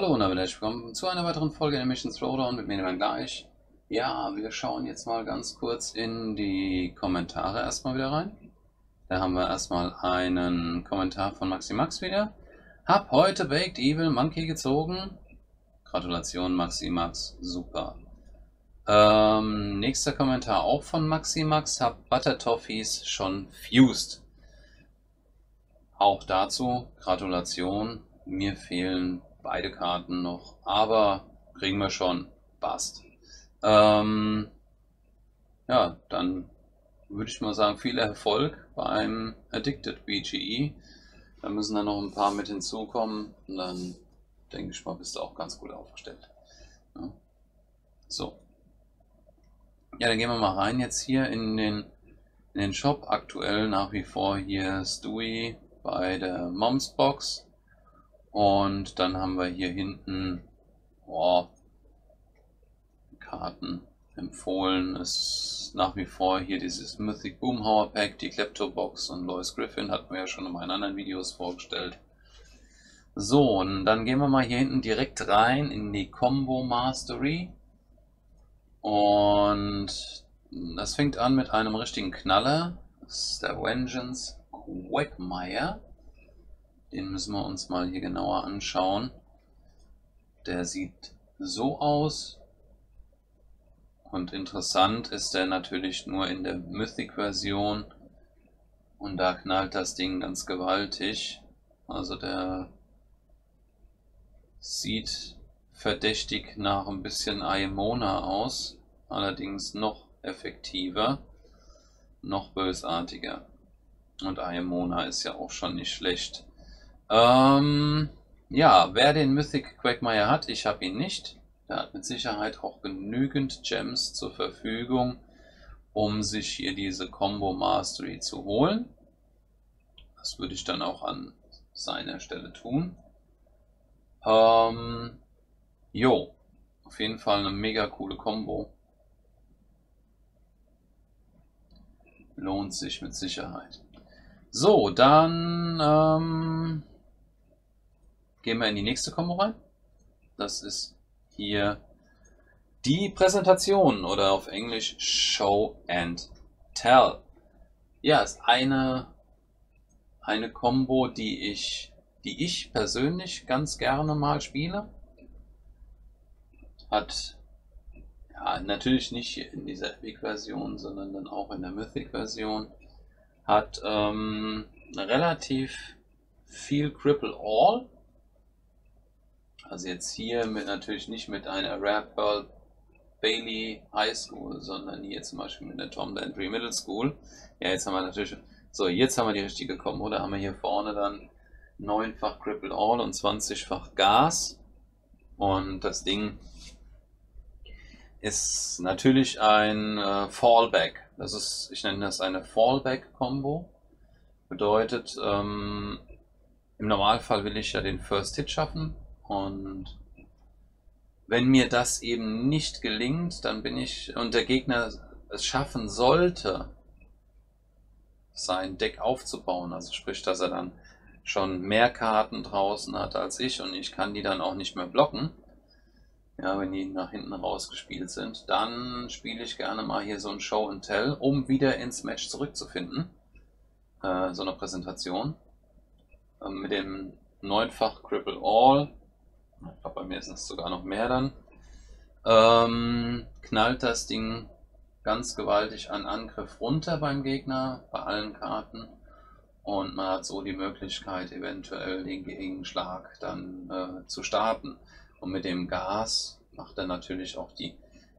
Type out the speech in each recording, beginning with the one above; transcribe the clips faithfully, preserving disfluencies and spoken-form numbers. Hallo und damit herzlich willkommen zu einer weiteren Folge Animation Throwdown mit mir gleich. Ja, wir schauen jetzt mal ganz kurz in die Kommentare erstmal wieder rein. Da haben wir erstmal einen Kommentar von MaxiMax wieder. Hab heute Baked Evil Monkey gezogen. Gratulation MaxiMax, super. Ähm, nächster Kommentar auch von MaxiMax. Hab Butter Toffees schon fused. Auch dazu Gratulation. Mir fehlen beide Karten noch, aber kriegen wir schon, passt. Ähm, ja, dann würde ich mal sagen, viel Erfolg beim Addicted B G E. Da müssen dann noch ein paar mit hinzukommen und dann denke ich mal, bist du auch ganz gut aufgestellt. Ja. So. Ja, dann gehen wir mal rein jetzt hier in den, in den Shop. Aktuell nach wie vor hier Stewie bei der Momsbox. Und dann haben wir hier hinten oh, Karten empfohlen. Es ist nach wie vor hier dieses Mythic Boomhauer Pack, die Klepto-Box und Lois Griffin hatten wir ja schon in meinen anderen Videos vorgestellt. So, und dann gehen wir mal hier hinten direkt rein in die Combo Mastery. Und das fängt an mit einem richtigen Knaller. Das ist der Vengeance Quagmire. Den müssen wir uns mal hier genauer anschauen. Der sieht so aus. Und interessant ist der natürlich nur in der Mythic-Version. Und da knallt das Ding ganz gewaltig. Also der sieht verdächtig nach ein bisschen Aemona aus. Allerdings noch effektiver, noch bösartiger. Und Aemona ist ja auch schon nicht schlecht. Ähm, ja, wer den Mythic Quagmire hat, ich habe ihn nicht, der hat mit Sicherheit auch genügend Gems zur Verfügung, um sich hier diese Combo Mastery zu holen. Das würde ich dann auch an seiner Stelle tun. Ähm, jo, auf jeden Fall eine mega coole Combo. Lohnt sich mit Sicherheit. So, dann ähm, gehen wir in die nächste Kombo rein. Das ist hier die Präsentation oder auf Englisch Show and Tell. Ja, ist eine eine Kombo, die ich die ich persönlich ganz gerne mal spiele. Hat ja natürlich nicht in dieser Epic-Version, sondern dann auch in der Mythic-Version. Hat ähm, relativ viel Cripple All. Also jetzt hier mit natürlich nicht mit einer Pearl Bailey High School, sondern hier zum Beispiel mit der Tom Landry Middle School. Ja, jetzt haben wir natürlich, so jetzt haben wir die richtige Kombo, da haben wir hier vorne dann neunfach Cripple All und zwanzigfach Gas. Und das Ding ist natürlich ein äh, Fallback. Das ist, ich nenne das eine Fallback-Kombo. Bedeutet, ähm, im Normalfall will ich ja den First Hit schaffen. Und wenn mir das eben nicht gelingt, dann bin ich, und der Gegner es schaffen sollte, sein Deck aufzubauen. Also sprich, dass er dann schon mehr Karten draußen hat als ich und ich kann die dann auch nicht mehr blocken. Ja, wenn die nach hinten rausgespielt sind, dann spiele ich gerne mal hier so ein Show and Tell, um wieder ins Match zurückzufinden. Äh, so eine Präsentation. Ähm, mit dem neunfach Cripple All, ich glaube bei mir ist es sogar noch mehr dann, ähm, knallt das Ding ganz gewaltig an Angriff runter beim Gegner, bei allen Karten. Und man hat so die Möglichkeit, eventuell den Gegenschlag dann äh, zu starten. Und mit dem Gas macht er natürlich auch die,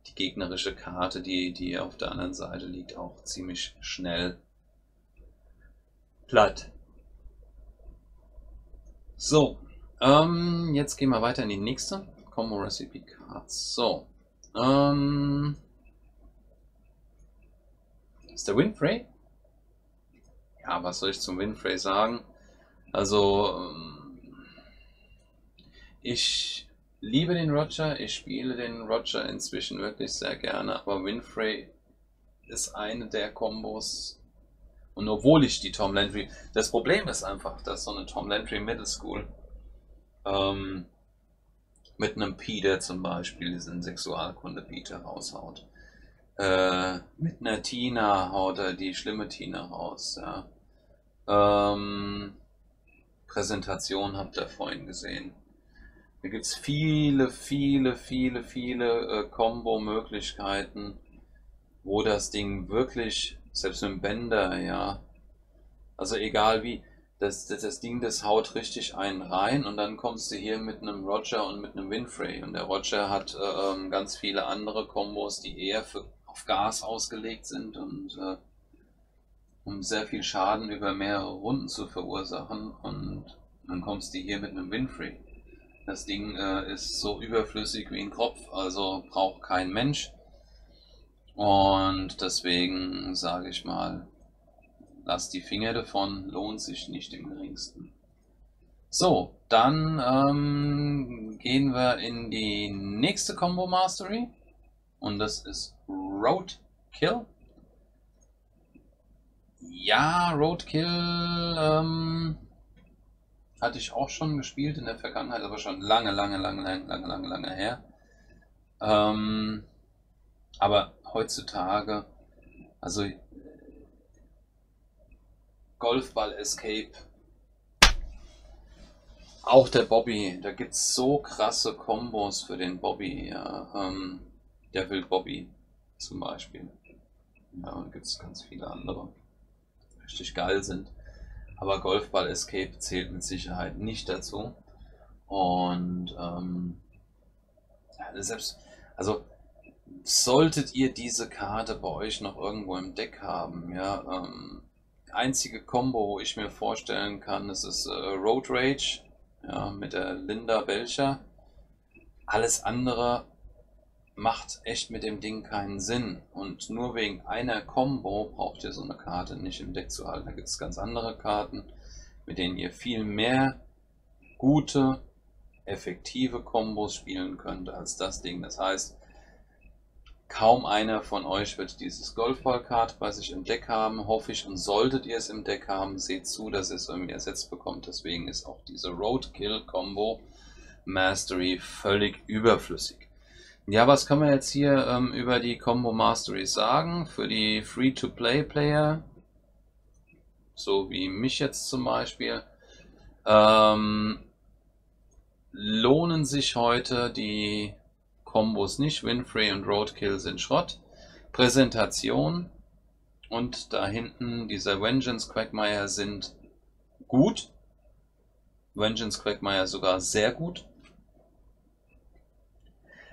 die gegnerische Karte, die, die auf der anderen Seite liegt, auch ziemlich schnell platt. So, ähm, jetzt gehen wir weiter in die nächste Combo Recipe Cards. So, ähm, ist der Winfrey? Ja, was soll ich zum Winfrey sagen? Also, ähm, ich... liebe den Roger, ich spiele den Roger inzwischen wirklich sehr gerne, aber Winfrey ist eine der Kombos. Und obwohl ich die Tom Landry, das Problem ist einfach, dass so eine Tom Landry Middle School ähm, mit einem Peter zum Beispiel diesen Sexualkunde-Peter raushaut. Äh, mit einer Tina haut er die schlimme Tina raus. Ja. Ähm, Präsentation habt ihr vorhin gesehen. Da gibt es viele, viele, viele, viele Combo-Möglichkeiten, äh, wo das Ding wirklich, selbst mit dem Bänder, ja, also egal wie, das, das, das Ding, das haut richtig einen rein, und dann kommst du hier mit einem Roger und mit einem Winfrey, und der Roger hat äh, ganz viele andere Kombos, die eher für, auf Gas ausgelegt sind und äh, um sehr viel Schaden über mehrere Runden zu verursachen, und dann kommst du hier mit einem Winfrey. Das Ding äh, ist so überflüssig wie ein Kropf, also braucht kein Mensch, und deswegen sage ich mal, lasst die Finger davon, lohnt sich nicht im geringsten. So, dann ähm, gehen wir in die nächste Combo Mastery, und das ist Roadkill. Ja, Roadkill ähm, hatte ich auch schon gespielt in der Vergangenheit, aber schon lange, lange, lange, lange, lange, lange, lange her. Ähm, aber heutzutage, also Golfball Escape, auch der Bobby, da gibt es so krasse Kombos für den Bobby, ja, ähm, der Wild Bobby zum Beispiel. Ja, und gibt es ganz viele andere, die richtig geil sind. Aber Golfball Escape zählt mit Sicherheit nicht dazu. Und ähm, ja, selbst, also solltet ihr diese Karte bei euch noch irgendwo im Deck haben, ja, ähm, einzige Combo, wo ich mir vorstellen kann, das ist äh, Road Rage, ja, mit der Linda Belcher. Alles andere macht echt mit dem Ding keinen Sinn, und nur wegen einer Combo braucht ihr so eine Karte nicht im Deck zu halten. Da gibt es ganz andere Karten, mit denen ihr viel mehr gute, effektive Kombos spielen könnt als das Ding. Das heißt, kaum einer von euch wird dieses Golfball-Kart bei sich im Deck haben, hoffe ich, und solltet ihr es im Deck haben, seht zu, dass ihr es irgendwie ersetzt bekommt. Deswegen ist auch diese Roadkill-Combo Mastery völlig überflüssig. Ja, was kann man jetzt hier ähm, über die Combo Mastery sagen? Für die Free-to-Play-Player, so wie mich jetzt zum Beispiel, ähm, lohnen sich heute die Kombos nicht. Winfrey und Roadkill sind Schrott. Präsentation und da hinten dieser Vengeance Quagmire sind gut. Vengeance Quagmire sogar sehr gut.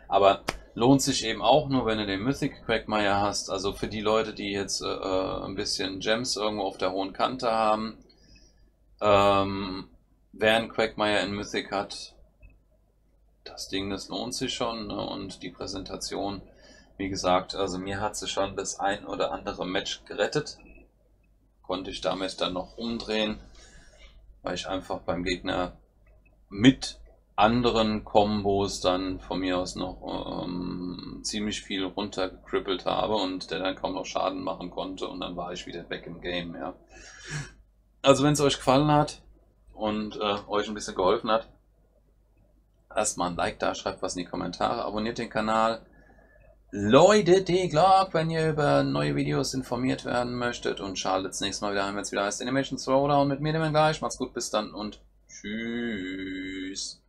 Aber lohnt sich eben auch nur, wenn du den Mythic Quagmire hast. Also für die Leute, die jetzt äh, ein bisschen Gems irgendwo auf der hohen Kante haben. Ähm, wer einen Quagmire in Mythic hat, das Ding, das lohnt sich schon. Ne? Und die Präsentation, wie gesagt, also mir hat sie schon das ein oder andere Match gerettet. Konnte ich damit dann noch umdrehen, weil ich einfach beim Gegner mit anderen Kombos dann von mir aus noch ähm, ziemlich viel runtergekrippelt habe und der dann kaum noch Schaden machen konnte, und dann war ich wieder weg im Game. Ja. Also wenn es euch gefallen hat und äh, euch ein bisschen geholfen hat, lasst mal ein Like da, schreibt was in die Kommentare, abonniert den Kanal, läutet die Glocke, wenn ihr über neue Videos informiert werden möchtet, und schaltet das nächste Mal wieder ein, wenn es wieder heißt Animation Throwdown mit mir, dem gleich. Macht's gut, bis dann und tschüss.